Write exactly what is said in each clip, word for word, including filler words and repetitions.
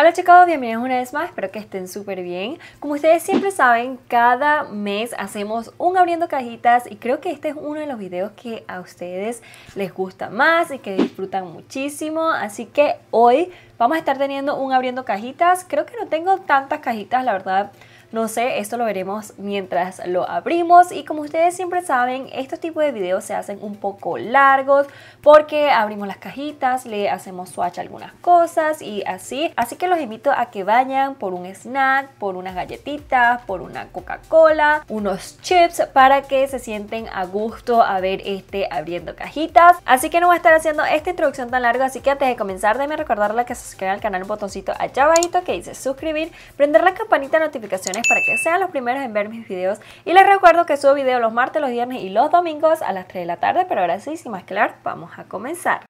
Hola chicos, bienvenidos una vez más, espero que estén súper bien. Como ustedes siempre saben, cada mes hacemos un abriendo cajitas y creo que este es uno de los videos que a ustedes les gusta más y que disfrutan muchísimo, así que hoy vamos a estar teniendo un abriendo cajitas. Creo que no tengo tantas cajitas, la verdad. No sé, esto lo veremos mientras lo abrimos y como ustedes siempre saben, estos tipos de videos se hacen un poco largos porque abrimos las cajitas, le hacemos swatch a algunas cosas y así. Así que los invito a que vayan por un snack, por unas galletitas, por una Coca-Cola, unos chips para que se sienten a gusto a ver este abriendo cajitas. Así que no voy a estar haciendo esta introducción tan larga, así que antes de comenzar déjenme recordarles que se suscriban al canal, un botoncito allá abajito que dice suscribir, prender la campanita de notificaciones para que sean los primeros en ver mis videos y les recuerdo que subo videos los martes, los viernes y los domingos a las tres de la tarde, pero ahora sí, sin más que hablar, vamos a comenzar.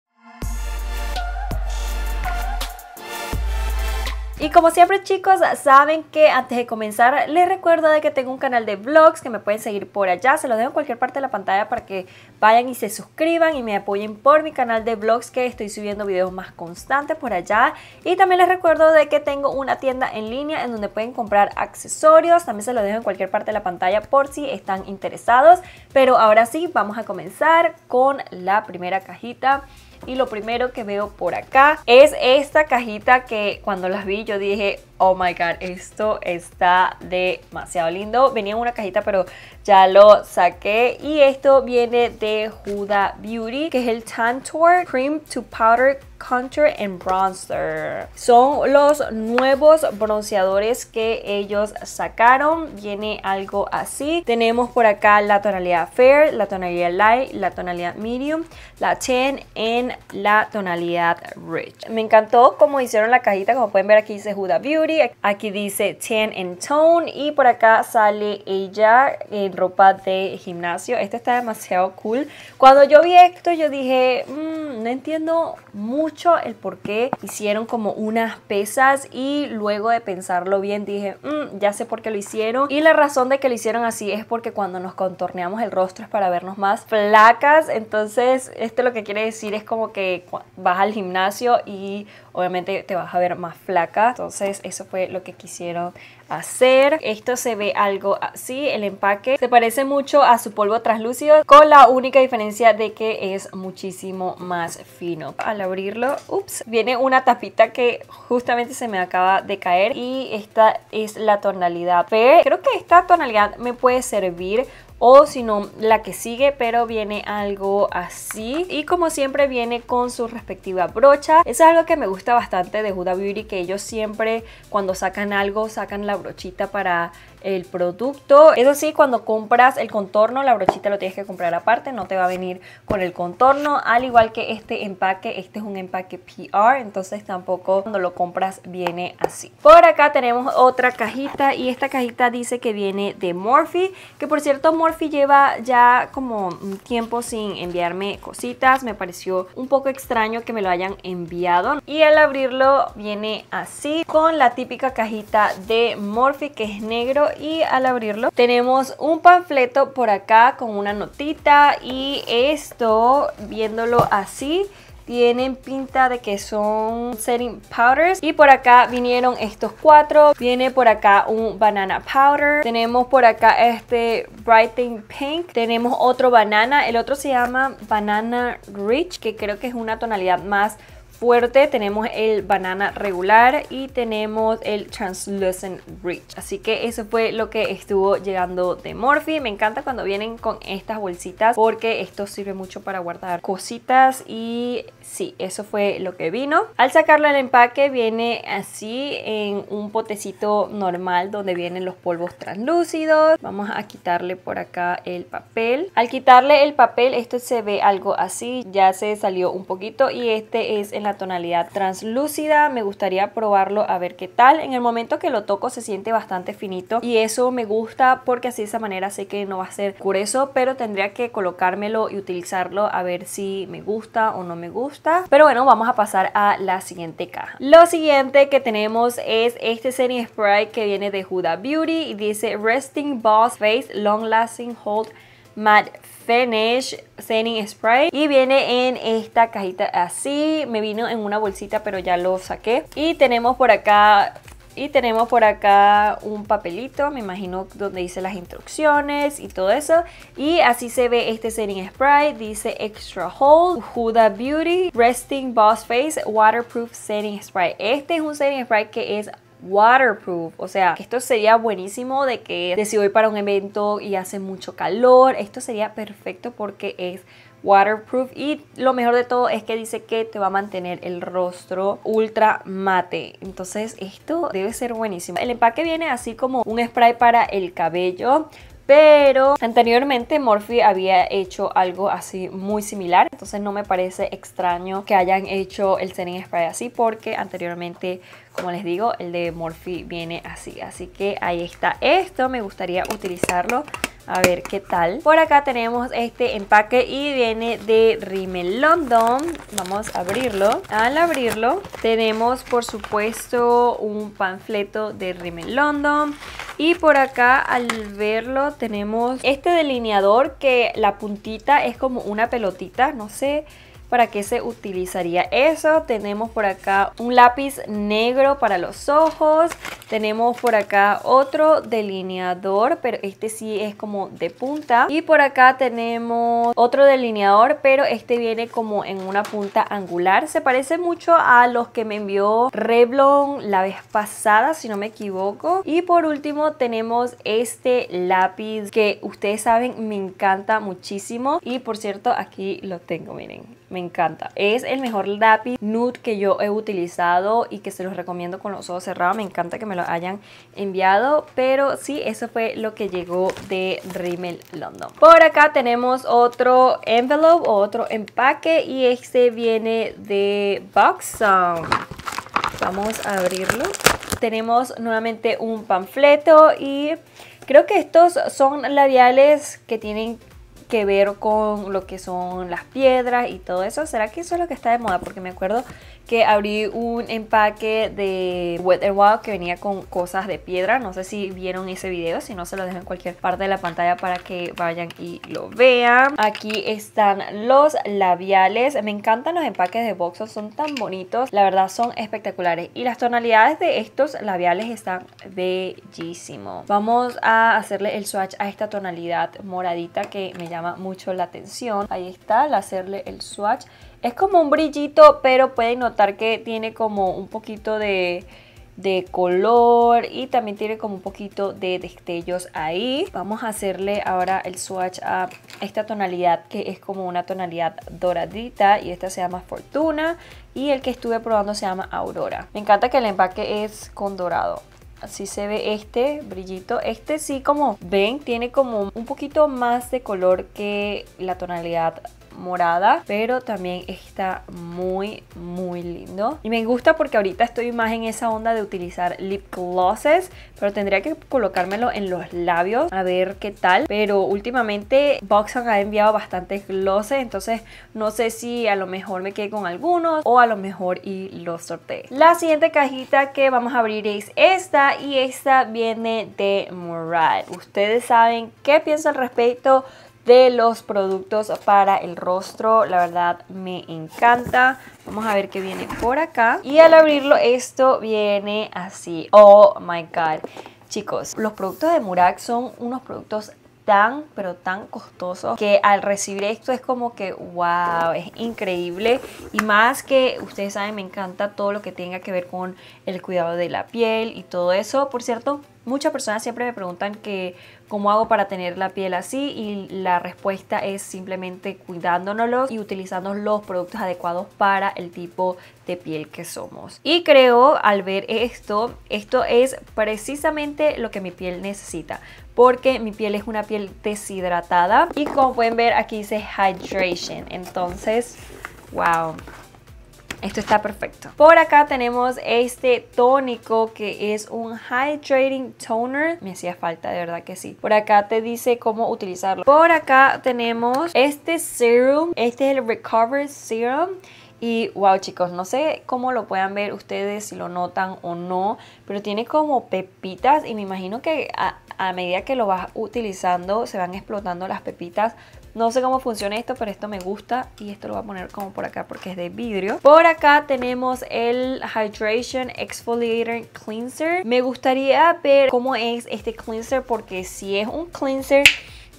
Y como siempre chicos, saben que antes de comenzar les recuerdo de que tengo un canal de vlogs que me pueden seguir por allá. Se los dejo en cualquier parte de la pantalla para que vayan y se suscriban y me apoyen por mi canal de vlogs, que estoy subiendo videos más constantes por allá. Y también les recuerdo de que tengo una tienda en línea en donde pueden comprar accesorios. También se los dejo en cualquier parte de la pantalla por si están interesados. Pero ahora sí, vamos a comenzar con la primera cajita. Y lo primero que veo por acá es esta cajita que cuando las vi yo dije, oh my god, esto está demasiado lindo. Venía en una cajita pero ya lo saqué. Y esto viene de Huda Beauty, que es el Tan Tour Cream to Powder, Contour and Bronzer. Son los nuevos bronceadores que ellos sacaron. Viene algo así. Tenemos por acá la tonalidad Fair, la tonalidad Light, la tonalidad Medium, la Tan en la tonalidad Rich. Me encantó cómo hicieron la cajita. Como pueden ver, aquí dice Huda Beauty, aquí dice Tan en Tone y por acá sale ella en ropa de gimnasio. Este está demasiado cool. Cuando yo vi esto yo dije, mmm, no entiendo mucho el por qué hicieron como unas pesas, y luego de pensarlo bien dije, mmm, ya sé por qué lo hicieron, y la razón de que lo hicieron así es porque cuando nos contorneamos el rostro es para vernos más flacas. Entonces esto lo que quiere decir es como que vas al gimnasio y obviamente te vas a ver más flaca, entonces eso fue lo que quisieron hacer. Esto se ve algo así, el empaque se parece mucho a su polvo translúcido con la única diferencia de que es muchísimo más fino. Al abrirlo, ups, viene una tapita que justamente se me acaba de caer y esta es la tonalidad P. Creo que esta tonalidad me puede servir, o si no, la que sigue, pero viene algo así. Y como siempre viene con su respectiva brocha. Eso es algo que me gusta bastante de Huda Beauty, que ellos siempre cuando sacan algo, sacan la brochita para el producto. Eso sí, cuando compras el contorno, la brochita lo tienes que comprar aparte, no te va a venir con el contorno. Al igual que este empaque, este es un empaque P R, entonces tampoco cuando lo compras viene así. Por acá tenemos otra cajita y esta cajita dice que viene de Morphe, que por cierto, Morphe Morphe lleva ya como un tiempo sin enviarme cositas. Me pareció un poco extraño que me lo hayan enviado. Y al abrirlo viene así, con la típica cajita de Morphe que es negro. Y al abrirlo tenemos un panfleto por acá con una notita. Y esto, viéndolo así, tienen pinta de que son setting powders. Y por acá vinieron estos cuatro. Viene por acá un banana powder. Tenemos por acá este Brighten Pink. Tenemos otro banana. El otro se llama Banana Rich, que creo que es una tonalidad más fuerte. Tenemos el banana regular y tenemos el translucent rich. Así que eso fue lo que estuvo llegando de Morphe. Me encanta cuando vienen con estas bolsitas porque esto sirve mucho para guardar cositas. Y sí, eso fue lo que vino. Al sacarlo del empaque viene así en un potecito normal donde vienen los polvos translúcidos. Vamos a quitarle por acá el papel. Al quitarle el papel, esto se ve algo así. Ya se salió un poquito y este es en la tonalidad translúcida. Me gustaría probarlo a ver qué tal. En el momento que lo toco se siente bastante finito y eso me gusta porque así de esa manera sé que no va a ser grueso, pero tendría que colocármelo y utilizarlo a ver si me gusta o no me gusta. Pero bueno, vamos a pasar a la siguiente caja. Lo siguiente que tenemos es este setting spray que viene de Huda Beauty y dice Resting Boss Face Long Lasting Hold Matte Finish Setting Spray. Y viene en esta cajita así. Me vino en una bolsita, pero ya lo saqué. Y tenemos por acá... Y tenemos por acá un papelito, me imagino, donde dice las instrucciones y todo eso. Y así se ve este setting spray. Dice Extra Hold, Huda Beauty, Resting Boss Face, Waterproof Setting Spray. Este es un setting spray que es waterproof, o sea, esto sería buenísimo de que de si voy para un evento y hace mucho calor. Esto sería perfecto porque es waterproof y lo mejor de todo es que dice que te va a mantener el rostro ultra mate. Entonces esto debe ser buenísimo. El empaque viene así como un spray para el cabello, pero anteriormente Morphe había hecho algo así muy similar. Entonces no me parece extraño que hayan hecho el setting spray así, porque anteriormente, como les digo, el de Morphe viene así. Así que ahí está esto. Me gustaría utilizarlo. A ver qué tal. Por acá tenemos este empaque y viene de Rimmel London. Vamos a abrirlo. Al abrirlo tenemos por supuesto un panfleto de Rimmel London. Y por acá al verlo tenemos este delineador que la puntita es como una pelotita. No sé para qué se utilizaría eso. Tenemos por acá un lápiz negro para los ojos. Tenemos por acá otro delineador, pero este sí es como de punta. Y por acá tenemos otro delineador, pero este viene como en una punta angular. Se parece mucho a los que me envió Revlon la vez pasada, si no me equivoco. Y por último tenemos este lápiz que ustedes saben me encanta muchísimo. Y por cierto, aquí lo tengo, miren. Me encanta. Es el mejor lápiz nude que yo he utilizado y que se los recomiendo con los ojos cerrados. Me encanta que me lo hayan enviado. Pero sí, eso fue lo que llegó de Rimmel London. Por acá tenemos otro envelope o otro empaque. Y este viene de Buxom. Vamos a abrirlo. Tenemos nuevamente un panfleto. Y creo que estos son labiales que tienen que ver con lo que son las piedras y todo eso. ¿Será que eso es lo que está de moda? Porque me acuerdo que abrí un empaque de Wet n Wild que venía con cosas de piedra. No sé si vieron ese video, si no se lo dejo en cualquier parte de la pantalla para que vayan y lo vean. Aquí están los labiales. Me encantan los empaques de Buxom, son tan bonitos, la verdad son espectaculares. Y las tonalidades de estos labiales están bellísimos. Vamos a hacerle el swatch a esta tonalidad moradita que me llama mucho la atención. Ahí está, al hacerle el swatch es como un brillito, pero pueden notar que tiene como un poquito de, de color y también tiene como un poquito de destellos ahí. Vamos a hacerle ahora el swatch a esta tonalidad que es como una tonalidad doradita y esta se llama Fortuna y el que estuve probando se llama Aurora. Me encanta que el empaque es con dorado. Así se ve este brillito. Este sí, como ven, tiene como un poquito más de color que la tonalidad morada, pero también está muy muy lindo y me gusta porque ahorita estoy más en esa onda de utilizar lip glosses, pero tendría que colocármelo en los labios a ver qué tal. Pero últimamente Buxom ha enviado bastantes glosses, entonces no sé si a lo mejor me quedé con algunos o a lo mejor y los sorteé. La siguiente cajita que vamos a abrir es esta y esta viene de Murad. Ustedes saben qué pienso al respecto de los productos para el rostro, la verdad me encanta. Vamos a ver qué viene por acá. Y al abrirlo esto viene así. Oh my god, chicos, los productos de Murad son unos productos tan pero tan costosos que al recibir esto es como que wow, es increíble. Y más que ustedes saben me encanta todo lo que tenga que ver con el cuidado de la piel y todo eso. Por cierto, muchas personas siempre me preguntan que cómo hago para tener la piel así y la respuesta es simplemente cuidándonos y utilizando los productos adecuados para el tipo de piel que somos. Y creo al ver esto, esto es precisamente lo que mi piel necesita, porque mi piel es una piel deshidratada y como pueden ver aquí dice Hydration, entonces wow. Esto está perfecto. Por acá tenemos este tónico que es un Hydrating Toner. Me hacía falta, de verdad que sí. Por acá te dice cómo utilizarlo. Por acá tenemos este serum. Este es el Recovered Serum. Y wow, chicos, no sé cómo lo puedan ver ustedes, si lo notan o no, pero tiene como pepitas y me imagino que a, a medida que lo vas utilizando se van explotando las pepitas. No sé cómo funciona esto, pero esto me gusta y esto lo voy a poner como por acá porque es de vidrio. Por acá tenemos el Hydration Exfoliator Cleanser. Me gustaría ver cómo es este cleanser porque si es un cleanser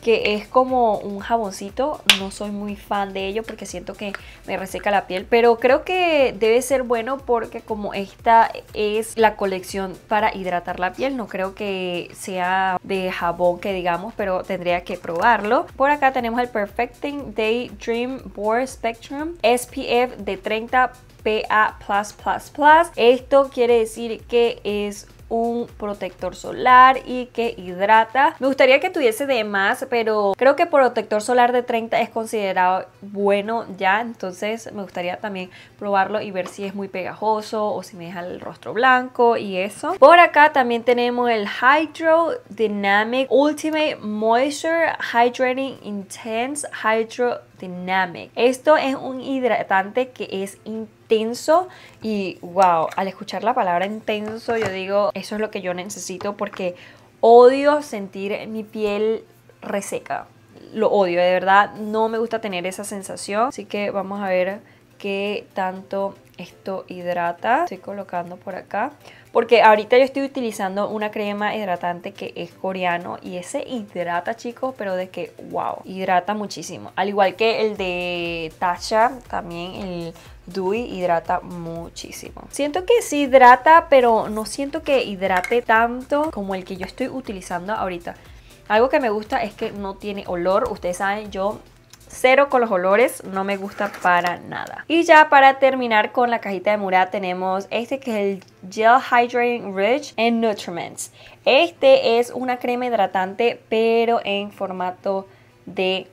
que es como un jaboncito, no soy muy fan de ello porque siento que me reseca la piel, pero creo que debe ser bueno porque como esta es la colección para hidratar la piel, no creo que sea de jabón que digamos, pero tendría que probarlo. Por acá tenemos el Perfecting Day Dream Bore Spectrum S P F de treinta P A plus plus plus. Esto quiere decir que es un protector solar y que hidrata. Me gustaría que tuviese de más, pero creo que protector solar de treinta es considerado bueno ya, entonces me gustaría también probarlo y ver si es muy pegajoso o si me deja el rostro blanco y eso. Por acá también tenemos el Hydrodynamic Ultimate Moisture Hydrating Intense Hydrodynamic. Esto es un hidratante que es intenso intenso y wow, al escuchar la palabra intenso yo digo, eso es lo que yo necesito porque odio sentir mi piel reseca, lo odio, de verdad no me gusta tener esa sensación, así que vamos a ver qué tanto esto hidrata. Estoy colocando por acá porque ahorita yo estoy utilizando una crema hidratante que es coreano y ese hidrata, chicos, pero de que wow, hidrata muchísimo, al igual que el de Tatcha, también el Dewy hidrata muchísimo. Siento que sí hidrata, pero no siento que hidrate tanto como el que yo estoy utilizando ahorita. Algo que me gusta es que no tiene olor. Ustedes saben, yo cero con los olores, no me gusta para nada. Y ya para terminar con la cajita de Murad tenemos este que es el Gel Hydrating Rich and Nutriments. Este es una crema hidratante pero en formato de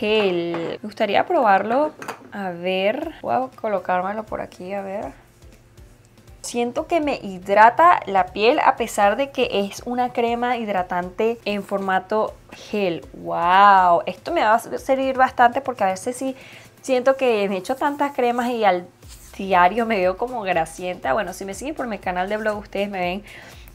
gel. Me gustaría probarlo. A ver, voy a colocármelo por aquí, a ver. Siento que me hidrata la piel a pesar de que es una crema hidratante en formato gel. ¡Wow! Esto me va a servir bastante porque a veces sí siento que me he hecho tantas cremas y al diario me veo como grasienta. Bueno, si me siguen por mi canal de blog ustedes me ven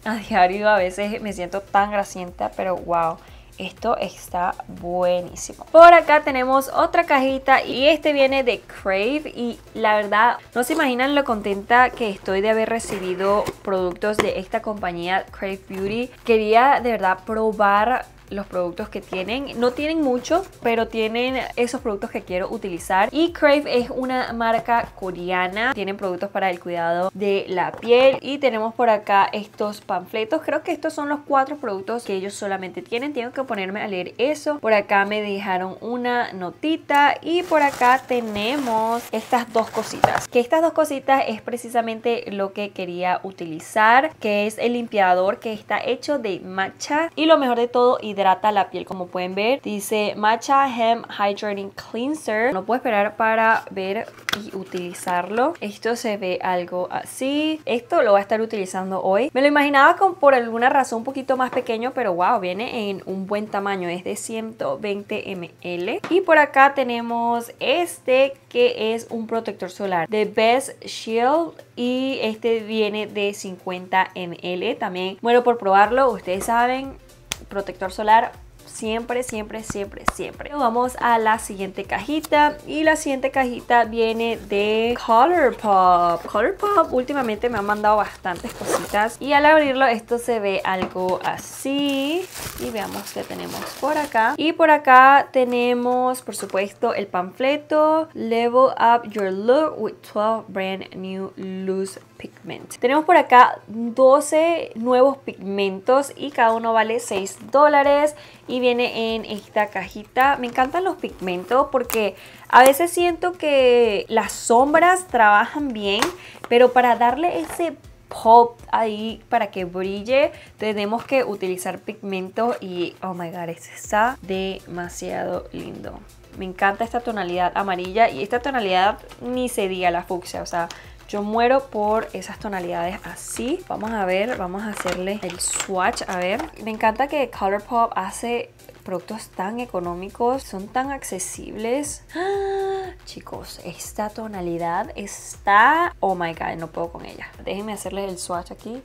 a diario, a veces me siento tan grasienta, pero wow, esto está buenísimo. Por acá tenemos otra cajita y este viene de Crave y la verdad no se imaginan lo contenta que estoy de haber recibido productos de esta compañía Crave Beauty. Quería de verdad probar los productos que tienen. No tienen muchos, pero tienen esos productos que quiero utilizar. Y Crave es una marca coreana. Tienen productos para el cuidado de la piel. Y tenemos por acá estos panfletos. Creo que estos son los cuatro productos que ellos solamente tienen. Tengo que ponerme a leer eso. Por acá me dejaron una notita. Y por acá tenemos estas dos cositas. Que estas dos cositas es precisamente lo que quería utilizar. Que es el limpiador que está hecho de matcha. Y lo mejor de todo, hidrata hidrata la piel, como pueden ver dice Matcha Hemp Hydrating Cleanser. No puedo esperar para ver y utilizarlo. Esto se ve algo así. Esto lo voy a estar utilizando hoy. Me lo imaginaba con, por alguna razón un poquito más pequeño, pero wow, viene en un buen tamaño, es de ciento veinte mililitros. Y por acá tenemos este que es un protector solar de Best Shield y este viene de cincuenta mililitros. También muero por probarlo, ustedes saben, protector solar siempre, siempre, siempre, siempre. Vamos a la siguiente cajita y la siguiente cajita viene de ColourPop. ColourPop últimamente me han mandado bastantes cositas y al abrirlo esto se ve algo así y veamos qué tenemos por acá. Y por acá tenemos por supuesto el panfleto Level Up Your Look with twelve Brand New Loose Pigment. Tenemos por acá doce nuevos pigmentos y cada uno vale seis dólares y viene en esta cajita. Me encantan los pigmentos porque a veces siento que las sombras trabajan bien, pero para darle ese pop ahí para que brille tenemos que utilizar pigmentos y oh my god, este está demasiado lindo. Me encanta esta tonalidad amarilla y esta tonalidad ni se diga la fucsia, o sea, yo muero por esas tonalidades así. Vamos a ver, vamos a hacerle el swatch. A ver, me encanta que ColourPop hace productos tan económicos, son tan accesibles. ¡Ah! Chicos, esta tonalidad está... oh my god, no puedo con ella. Déjenme hacerles el swatch aquí.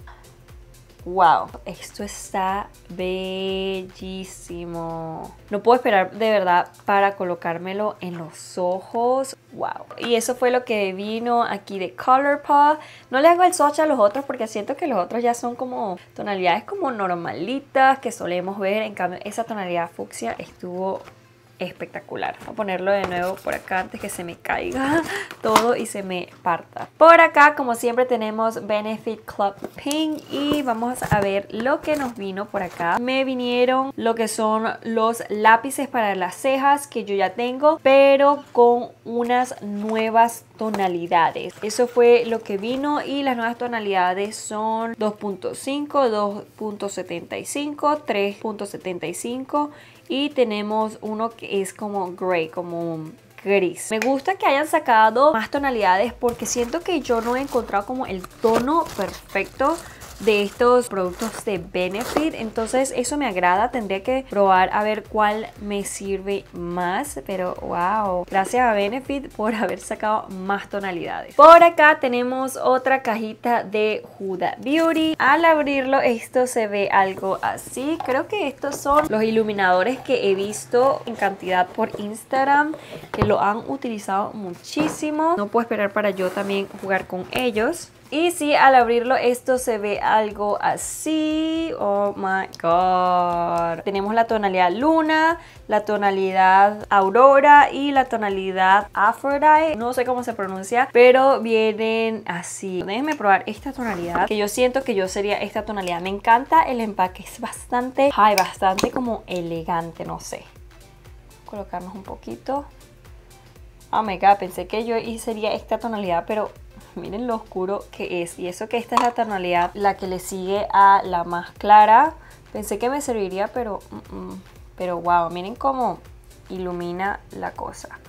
Wow, esto está bellísimo. No puedo esperar de verdad para colocármelo en los ojos. Wow, y eso fue lo que vino aquí de ColourPop. No le hago el swatch a los otros porque siento que los otros ya son como tonalidades como normalitas que solemos ver. En cambio, esa tonalidad fucsia estuvo espectacular. Voy a ponerlo de nuevo por acá antes que se me caiga todo y se me parta. Por acá, como siempre, tenemos Benefit Club Pink y vamos a ver lo que nos vino por acá. Me vinieron lo que son los lápices para las cejas que yo ya tengo, pero con unas nuevas tonalidades. Eso fue lo que vino, y las nuevas tonalidades son dos punto cinco, dos punto setenta y cinco, tres punto setenta y cinco y tenemos uno que es como gray, como un gris. Me gusta que hayan sacado más tonalidades porque siento que yo no he encontrado como el tono perfecto de estos productos de Benefit, entonces eso me agrada. Tendría que probar a ver cuál me sirve más, pero wow, gracias a Benefit por haber sacado más tonalidades. Por acá tenemos otra cajita de Huda Beauty. Al abrirlo, esto se ve algo así. Creo que estos son los iluminadores que he visto en cantidad por Instagram, que lo han utilizado muchísimo. No puedo esperar para yo también jugar con ellos. Y sí, al abrirlo esto se ve algo así. Oh my god. Tenemos la tonalidad luna, la tonalidad aurora y la tonalidad aphrodite. No sé cómo se pronuncia, pero vienen así. Déjenme probar esta tonalidad, que yo siento que yo sería esta tonalidad. Me encanta el empaque, es bastante, ay, bastante como elegante, no sé. Colocarnos un poquito. Oh my god, pensé que yo sería esta tonalidad, pero... miren lo oscuro que es, y eso que esta es la tonalidad, la que le sigue a la más clara. Pensé que me serviría, pero uh, uh, pero wow, miren cómo ilumina la cosa.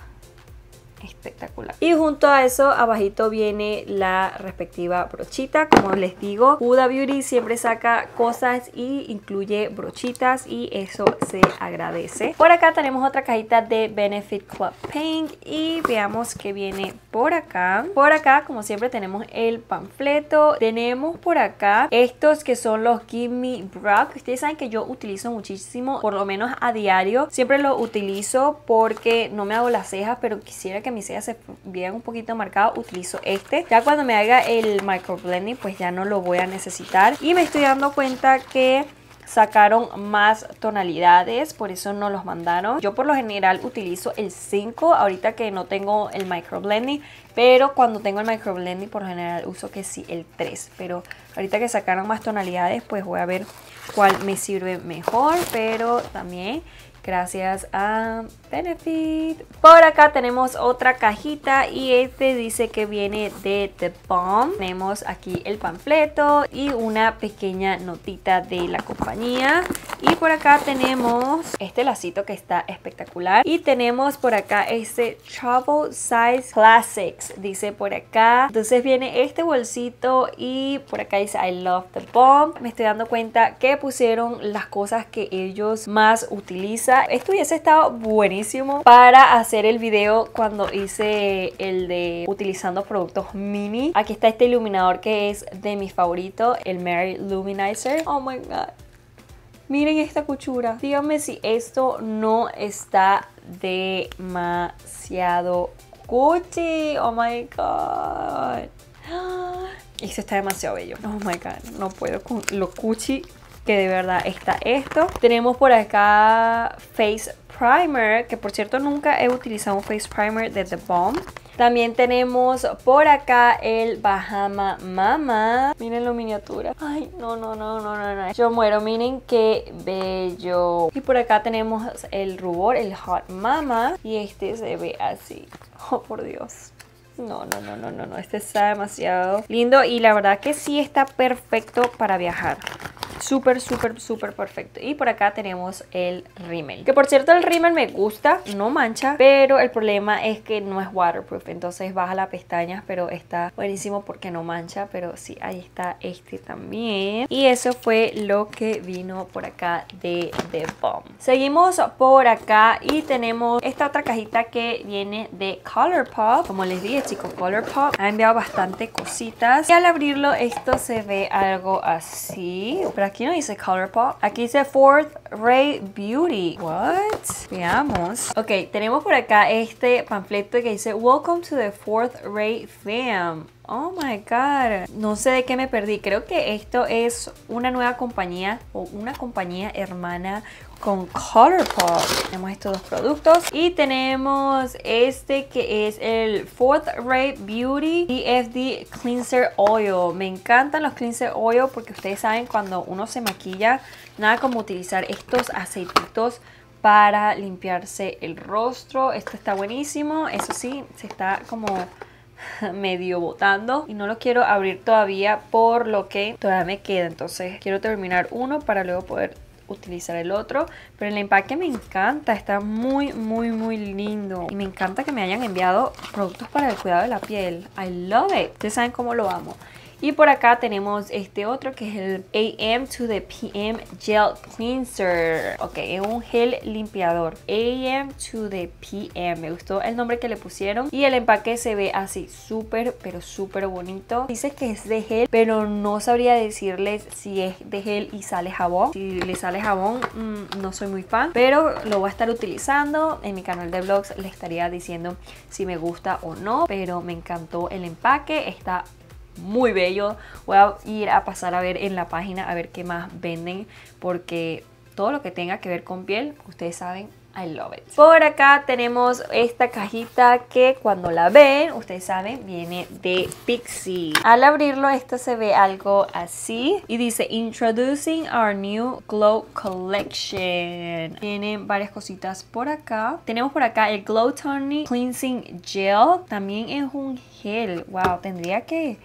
Espectacular. Y junto a eso, abajito viene la respectiva brochita. Como les digo, Huda Beauty siempre saca cosas y incluye brochitas, y eso se agradece. Por acá tenemos otra cajita de Benefit Club Pink y veamos qué viene por acá. Por acá, como siempre, tenemos el panfleto. Tenemos por acá estos que son los Gimme Brow, que ustedes saben que yo utilizo muchísimo, por lo menos a diario. Siempre lo utilizo porque no me hago las cejas, pero quisiera que mis cejas se vean un poquito marcadas. Utilizo este. Ya cuando me haga el micro blending, pues ya no lo voy a necesitar. Y me estoy dando cuenta que sacaron más tonalidades, por eso no los mandaron. Yo por lo general utilizo el cinco, ahorita que no tengo el micro blending, pero cuando tengo el micro blending por lo general uso que sí el tres, pero ahorita que sacaron más tonalidades, pues voy a ver cuál me sirve mejor, pero también gracias a Benefit. Por acá tenemos otra cajita y este dice que viene de The Balm. Tenemos aquí el panfleto y una pequeña notita de la compañía. Y por acá tenemos este lacito que está espectacular. Y tenemos por acá este Travel Size Classics, dice por acá. Entonces viene este bolsito y por acá dice I love The Balm. Me estoy dando cuenta que pusieron las cosas que ellos más utilizan. Esto hubiese estado buenísimo para hacer el video cuando hice el de utilizando productos mini. Aquí está este iluminador que es de mi favorito, el Mary Luminizer. Oh my god, miren esta cuchura. Díganme si esto no está demasiado cuchi. Oh my god, esto está demasiado bello. Oh my god, no puedo con lo cuchi que de verdad está esto. Tenemos por acá Face Primer, que por cierto nunca he utilizado un Face Primer de The Balm. También tenemos por acá el Bahama Mama. Miren la miniatura. Ay, no, no, no, no, no, no. Yo muero, miren qué bello. Y por acá tenemos el rubor, el Hot Mama. Y este se ve así. Oh, por Dios. No, no, no, no, no, no. Este está demasiado lindo y la verdad que sí está perfecto para viajar. súper, súper, súper perfecto. Y por acá tenemos el Rimmel, que por cierto el Rimmel me gusta, no mancha, pero el problema es que no es waterproof, entonces baja las pestañas, pero está buenísimo porque no mancha. Pero sí, ahí está este también. Y eso fue lo que vino por acá de The Balm. Seguimos por acá y tenemos esta otra cajita que viene de ColourPop. Como les dije, chicos, ColourPop ha enviado bastante cositas. Y al abrirlo esto se ve algo así, pero aquí no dice ColourPop, aquí dice Fourth Ray Beauty. What? Veamos. Ok, tenemos por acá este panfleto que dice Welcome to the Fourth Ray Fam. Oh my god, no sé de qué me perdí. Creo que esto es una nueva compañía o una compañía hermana con ColourPop. Tenemos estos dos productos y tenemos este que es el Fourth Ray Beauty E F D Cleanser Oil. Me encantan los Cleanser Oil porque ustedes saben, cuando uno se maquilla, nada como utilizar estos aceititos para limpiarse el rostro. Esto está buenísimo. Eso sí, se está como medio botando y no lo quiero abrir todavía por lo que todavía me queda, entonces quiero terminar uno para luego poder utilizar el otro. Pero el empaque me encanta, está muy muy muy lindo y me encanta que me hayan enviado productos para el cuidado de la piel. I love it, ustedes saben cómo lo amo. Y por acá tenemos este otro que es el A M to the P M gel cleanser. Ok, es un gel limpiador. A M to the P M. Me gustó el nombre que le pusieron. Y el empaque se ve así, súper, pero súper bonito. Dice que es de gel, pero no sabría decirles si es de gel y sale jabón. Si le sale jabón, mmm, no soy muy fan, pero lo voy a estar utilizando. En mi canal de vlogs les estaría diciendo si me gusta o no. Pero me encantó el empaque, está muy bello. Voy a ir a pasar a ver en la página a ver qué más venden, porque todo lo que tenga que ver con piel, ustedes saben, I love it. Por acá tenemos esta cajita que cuando la ven, ustedes saben, viene de Pixi. Al abrirlo esto se ve algo así y dice Introducing our new Glow Collection. Tienen varias cositas por acá. Tenemos por acá el Glow Tonic Cleansing Gel. También es un gel. Wow, tendría que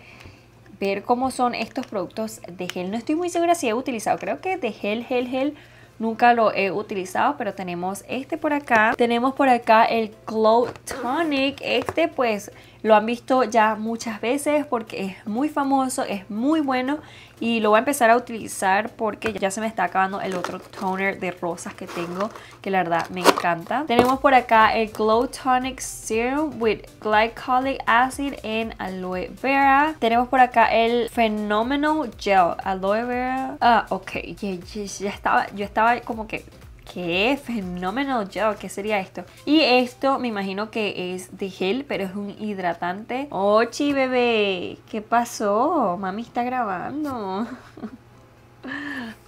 ver cómo son estos productos de gel. No estoy muy segura si he utilizado. Creo que de gel, gel, gel nunca lo he utilizado, pero tenemos este por acá. Tenemos por acá el Glow Tonic. Este pues lo han visto ya muchas veces porque es muy famoso, es muy bueno. Y lo voy a empezar a utilizar porque ya se me está acabando el otro toner de rosas que tengo, que la verdad me encanta. Tenemos por acá el Glow Tonic Serum with Glycolic Acid and Aloe Vera. Tenemos por acá el Phenomenal Gel Aloe Vera. Ah, ok, ya, ya, ya estaba, yo estaba como que... ¿Qué? Phenomenal Gel, ¿qué sería esto? Y esto me imagino que es de gel, pero es un hidratante. ¡Ochi, bebé! ¿Qué pasó? Mami está grabando.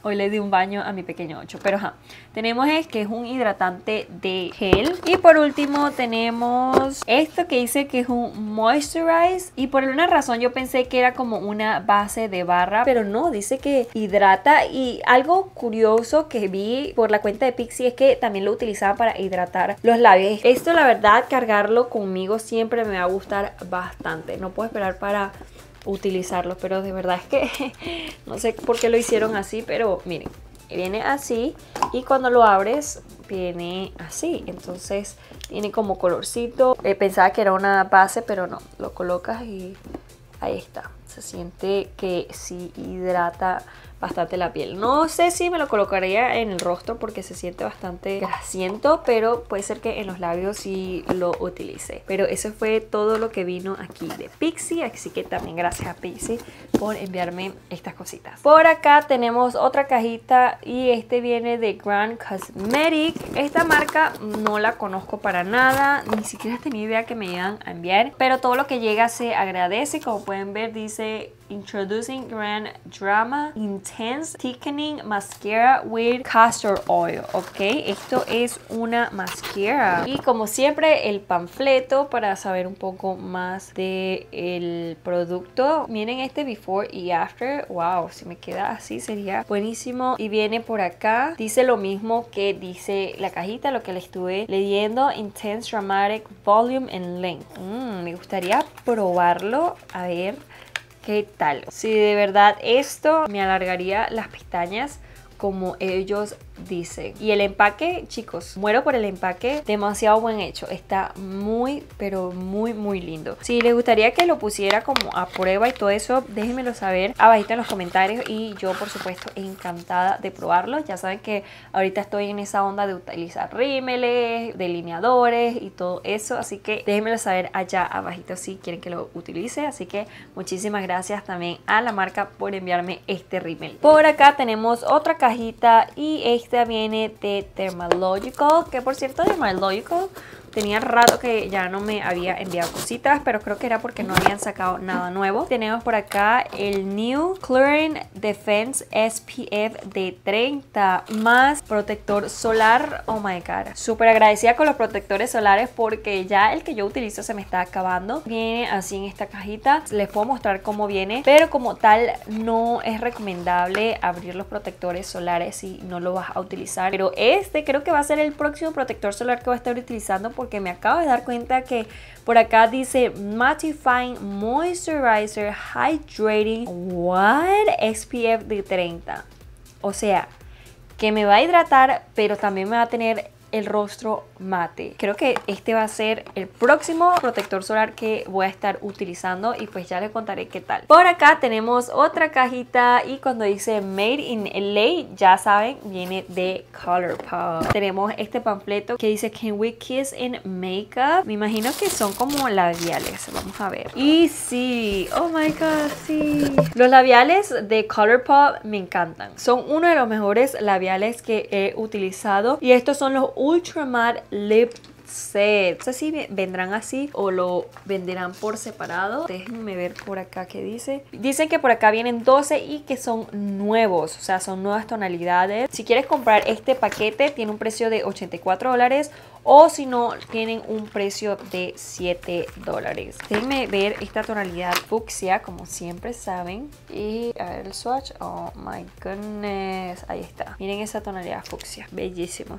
Hoy le di un baño a mi pequeño ocho. Pero ajá, tenemos este que es un hidratante de gel. Y por último tenemos esto que dice que es un moisturize. Y por alguna razón yo pensé que era como una base de barra, pero no, dice que hidrata. Y algo curioso que vi por la cuenta de Pixi es que también lo utilizaban para hidratar los labios. Esto la verdad, cargarlo conmigo siempre me va a gustar bastante. No puedo esperar para utilizarlos, pero de verdad es que no sé por qué lo hicieron así, pero miren, viene así y cuando lo abres viene así, entonces tiene como colorcito. Eh, pensaba que era una base, pero no, lo colocas y ahí está. Se siente que sí hidrata bastante la piel. No sé si me lo colocaría en el rostro porque se siente bastante grasiento, pero puede ser que en los labios sí lo utilice. Pero eso fue todo lo que vino aquí de Pixi, así que también gracias a Pixi por enviarme estas cositas. Por acá tenemos otra cajita y este viene de Grand Cosmetic. Esta marca no la conozco para nada, ni siquiera tenía idea que me iban a enviar, pero todo lo que llega se agradece. Como pueden ver dice Introducing Grand Drama Intense Thickening Mascara with Castor Oil. Ok, esto es una mascara. Y como siempre el panfleto para saber un poco más del producto. Miren este before y after. Wow, si me queda así sería buenísimo. Y viene por acá. Dice lo mismo que dice la cajita, lo que le estuve leyendo. Intense Dramatic Volume and Length. Mm, me gustaría probarlo. A ver ¿Qué tal? Si de verdad esto me alargaría las pestañas como ellos dicen. Y el empaque, chicos, muero por el empaque. Demasiado buen hecho. Está muy, pero muy, muy lindo. Si les gustaría que lo pusiera como a prueba y todo eso, déjenmelo saber abajito en los comentarios. Y yo, por supuesto, encantada de probarlo. Ya saben que ahorita estoy en esa onda de utilizar rímeles, delineadores y todo eso. Así que déjenmelo saber allá abajito si quieren que lo utilice. Así que muchísimas gracias también a la marca por enviarme este rímel. Por acá tenemos otra cajita y este Esta viene de Thermalogical, que por cierto Thermalogical tenía rato que ya no me había enviado cositas, pero creo que era porque no habían sacado nada nuevo. Tenemos por acá el New Clarins Defense S P F de treinta más protector solar. Oh my god, súper agradecida con los protectores solares porque ya el que yo utilizo se me está acabando. Viene así en esta cajita, les puedo mostrar cómo viene, pero como tal no es recomendable abrir los protectores solares si no lo vas a utilizar, pero este creo que va a ser el próximo protector solar que voy a estar utilizando porque me acabo de dar cuenta que por acá dice Mattifying Moisturizer Hydrating What? S P F de treinta. O sea, que me va a hidratar, pero también me va a tener el rostro mate. Creo que este va a ser el próximo protector solar que voy a estar utilizando y pues ya les contaré qué tal. Por acá tenemos otra cajita y cuando dice Made in L A, ya saben, viene de ColourPop. Tenemos este panfleto que dice Can we kiss in makeup? Me imagino que son como labiales, vamos a ver. Y sí, oh my god, sí. Los labiales de ColourPop me encantan. Son uno de los mejores labiales que he utilizado y estos son los Ultra Matte Lip set. No sé si vendrán así o lo venderán por separado. Déjenme ver por acá qué dice. Dicen que por acá vienen doce y que son nuevos, o sea, son nuevas tonalidades. Si quieres comprar este paquete, tiene un precio de ochenta y cuatro dólares. O si no, tienen un precio de siete dólares. Déjenme ver esta tonalidad fucsia, como siempre saben. Y a ver el swatch. Oh my goodness. Ahí está. Miren esa tonalidad fucsia. Bellísima.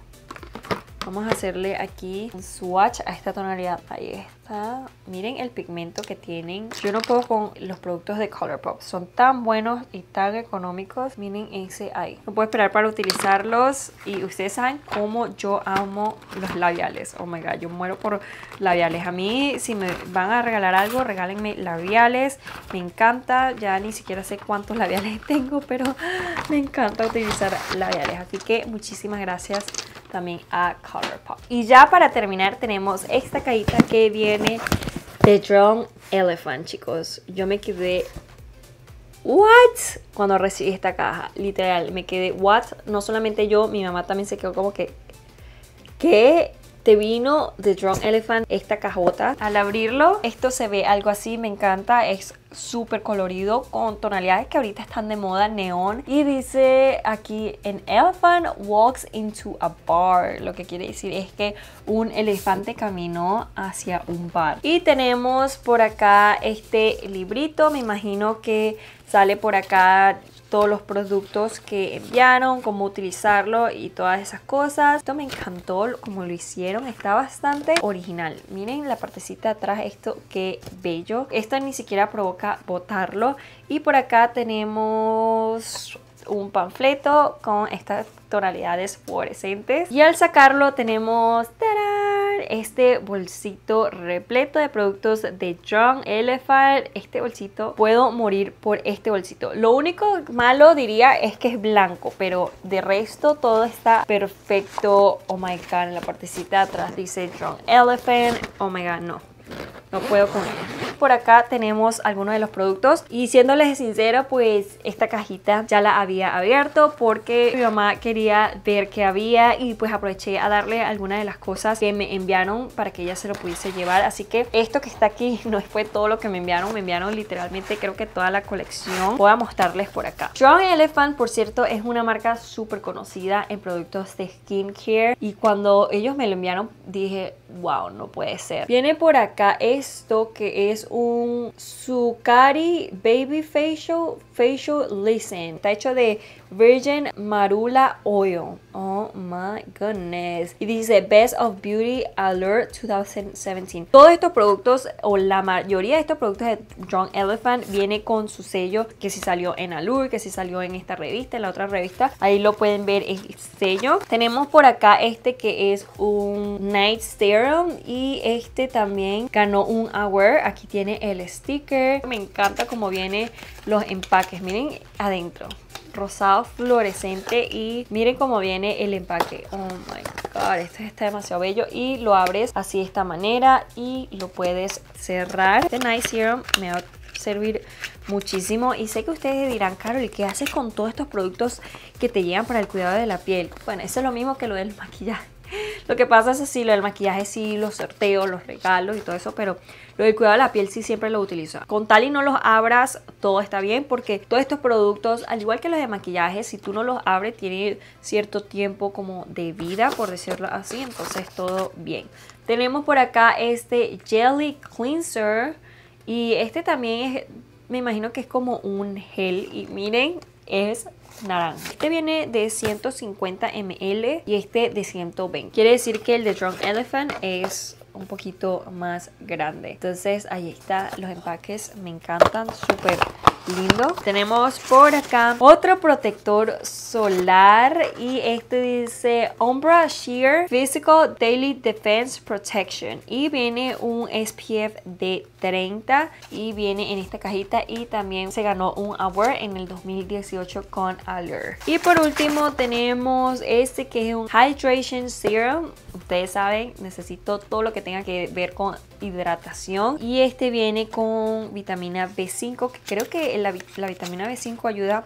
Vamos a hacerle aquí un swatch a esta tonalidad. Ahí está. Miren el pigmento que tienen. Yo no puedo con los productos de ColourPop. Son tan buenos y tan económicos. Miren ese ahí. No puedo esperar para utilizarlos. Y ustedes saben cómo yo amo los labiales. Oh my god, yo muero por labiales. A mí, si me van a regalar algo, regálenme labiales. Me encanta. Ya ni siquiera sé cuántos labiales tengo, pero me encanta utilizar labiales. Así que muchísimas gracias también a ColourPop. Y ya para terminar tenemos esta cajita que viene de Drunk Elephant, chicos. Yo me quedé what cuando recibí esta caja, literal, me quedé what. No solamente yo, mi mamá también se quedó como que ¿qué? Te vino de Drunk Elephant esta cajota. Al abrirlo, esto se ve algo así, me encanta, es súper colorido con tonalidades que ahorita están de moda, neón. Y dice aquí, an elephant walks into a bar. Lo que quiere decir es que un elefante caminó hacia un bar. Y tenemos por acá este librito, me imagino que sale por acá todos los productos que enviaron, cómo utilizarlo y todas esas cosas. Esto me encantó como lo hicieron, está bastante original. Miren la partecita de atrás, esto qué bello. Esto ni siquiera provoca botarlo. Y por acá tenemos un panfleto con estas tonalidades fluorescentes. Y al sacarlo tenemos ¡tarán! Este bolsito repleto de productos de Drunk Elephant. Este bolsito, puedo morir por este bolsito. Lo único malo diría es que es blanco, pero de resto todo está perfecto. Oh my god, en la partecita de atrás dice Drunk Elephant. Oh my god, no. No puedo con ella. Por acá tenemos algunos de los productos. Y siéndoles sincera, pues esta cajita ya la había abierto porque mi mamá quería ver qué había. Y pues aproveché a darle algunas de las cosas que me enviaron para que ella se lo pudiese llevar. Así que esto que está aquí no fue todo lo que me enviaron. Me enviaron literalmente creo que toda la colección. Voy a mostrarles por acá. Drunk Elephant, por cierto, es una marca súper conocida en productos de skincare. Y cuando ellos me lo enviaron dije, wow, no puede ser. Viene por acá esto que es un Tsukari Baby Facial Facial Listen. Está hecho de Virgin Marula Oil. Oh my goodness. Y dice Best of Beauty Alert dos mil diecisiete. Todos estos productos, o la mayoría de estos productos de Drunk Elephant, viene con su sello, que si salió en Allure, que si salió en esta revista, en la otra revista. Ahí lo pueden ver el sello. Tenemos por acá este que es un Night Serum, y este también ganó un award. Aquí tiene el sticker. Me encanta cómo vienen los empaques. Miren adentro, rosado fluorescente, y miren cómo viene el empaque. Oh my god, esto está demasiado bello. Y lo abres así de esta manera y lo puedes cerrar. Este Night Serum me va a servir muchísimo, y sé que ustedes dirán, Carol, ¿qué haces con todos estos productos que te llegan para el cuidado de la piel? Bueno, eso es lo mismo que lo del maquillaje. Lo que pasa es así, lo del maquillaje sí, los sorteos, los regalos y todo eso, pero lo del cuidado de la piel sí siempre lo utilizo. Con tal y no los abras, todo está bien, porque todos estos productos, al igual que los de maquillaje, si tú no los abres, tienen cierto tiempo como de vida, por decirlo así, entonces todo bien. Tenemos por acá este Jelly Cleanser, y este también es, me imagino que es como un gel, y miren, es naranja. Este viene de ciento cincuenta mililitros y este de ciento veinte. Quiere decir que el de Drunk Elephant es un poquito más grande. Entonces ahí está, los empaques me encantan, súper lindo. Tenemos por acá otro protector solar, y este dice Ombra Sheer Physical Daily Defense Protection, y viene un S P F de treinta, y viene en esta cajita, y también se ganó un award en el dos mil dieciocho con Allure. Y por último tenemos este que es un Hydration Serum. Ustedes saben, necesito todo lo que tenga que ver con hidratación, y este viene con vitamina B cinco, que creo que La, la vitamina B cinco ayuda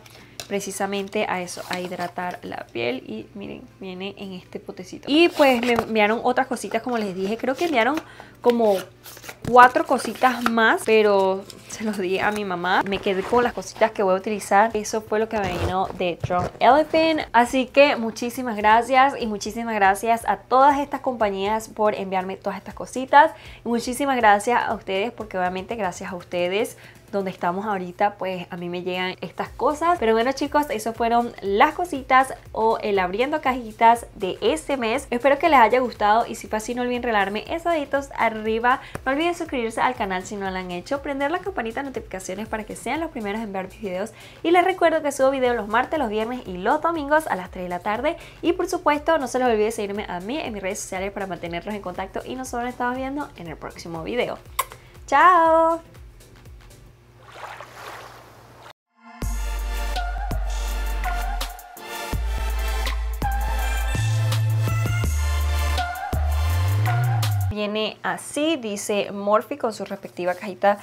precisamente a eso, a hidratar la piel. Y miren, viene en este potecito. Y pues me enviaron otras cositas, como les dije. Creo que enviaron como cuatro cositas más, pero se los di a mi mamá. Me quedé con las cositas que voy a utilizar. Eso fue lo que me vino de Drunk Elephant. Así que muchísimas gracias, y muchísimas gracias a todas estas compañías por enviarme todas estas cositas. Y muchísimas gracias a ustedes, porque obviamente gracias a ustedes, donde estamos ahorita, pues a mí me llegan estas cosas. Pero bueno, chicos, eso fueron las cositas, o el abriendo cajitas de este mes. Espero que les haya gustado, y si fue así, no olviden regalarme esos deditos arriba. No olviden suscribirse al canal si no lo han hecho, prender la campanita de notificaciones para que sean los primeros en ver mis videos. Y les recuerdo que subo videos los martes, los viernes y los domingos a las tres de la tarde. Y por supuesto, no se les olvide seguirme a mí en mis redes sociales para mantenerlos en contacto, y nosotros nos estamos viendo en el próximo video. ¡Chao! Viene así, dice Morphe con su respectiva cajita